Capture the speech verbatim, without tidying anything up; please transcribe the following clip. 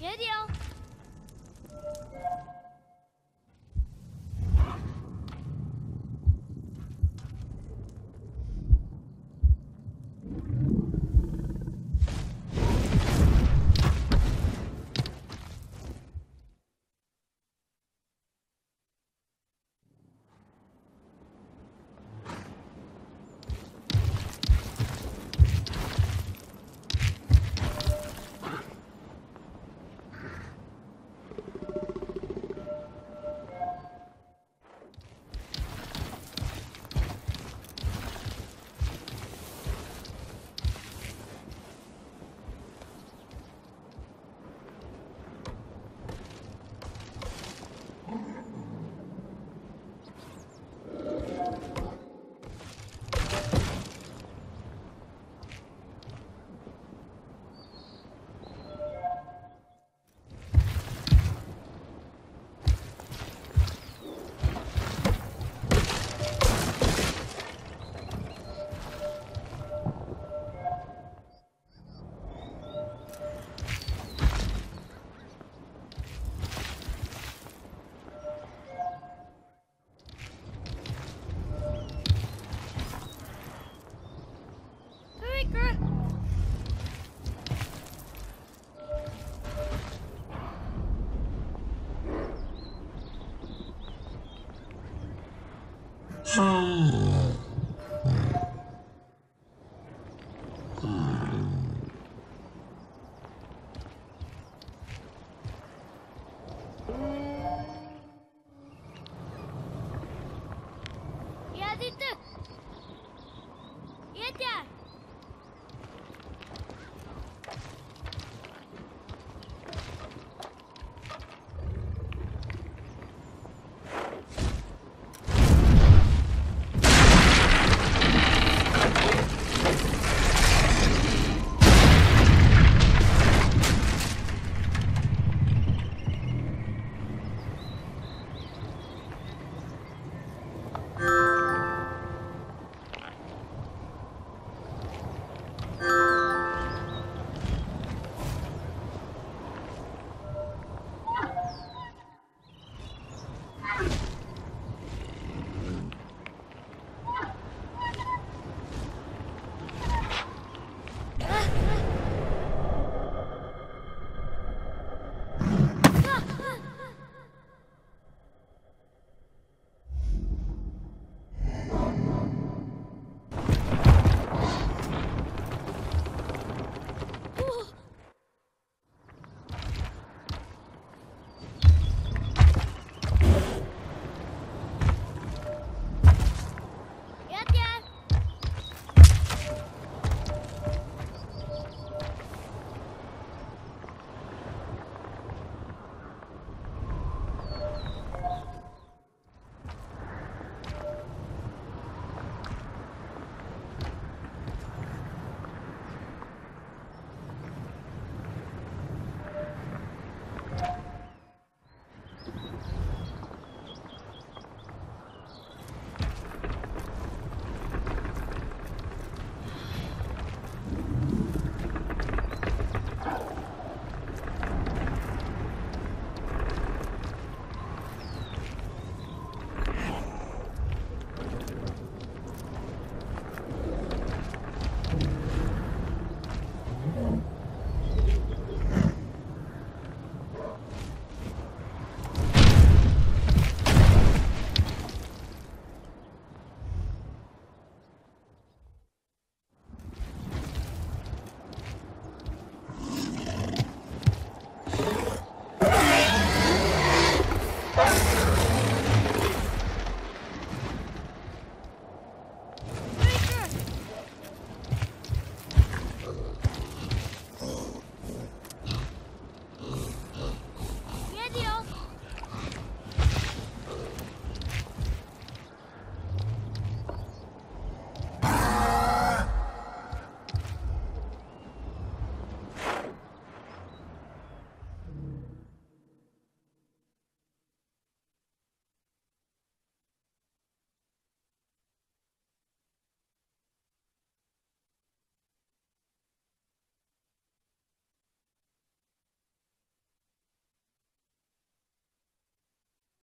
Good deal.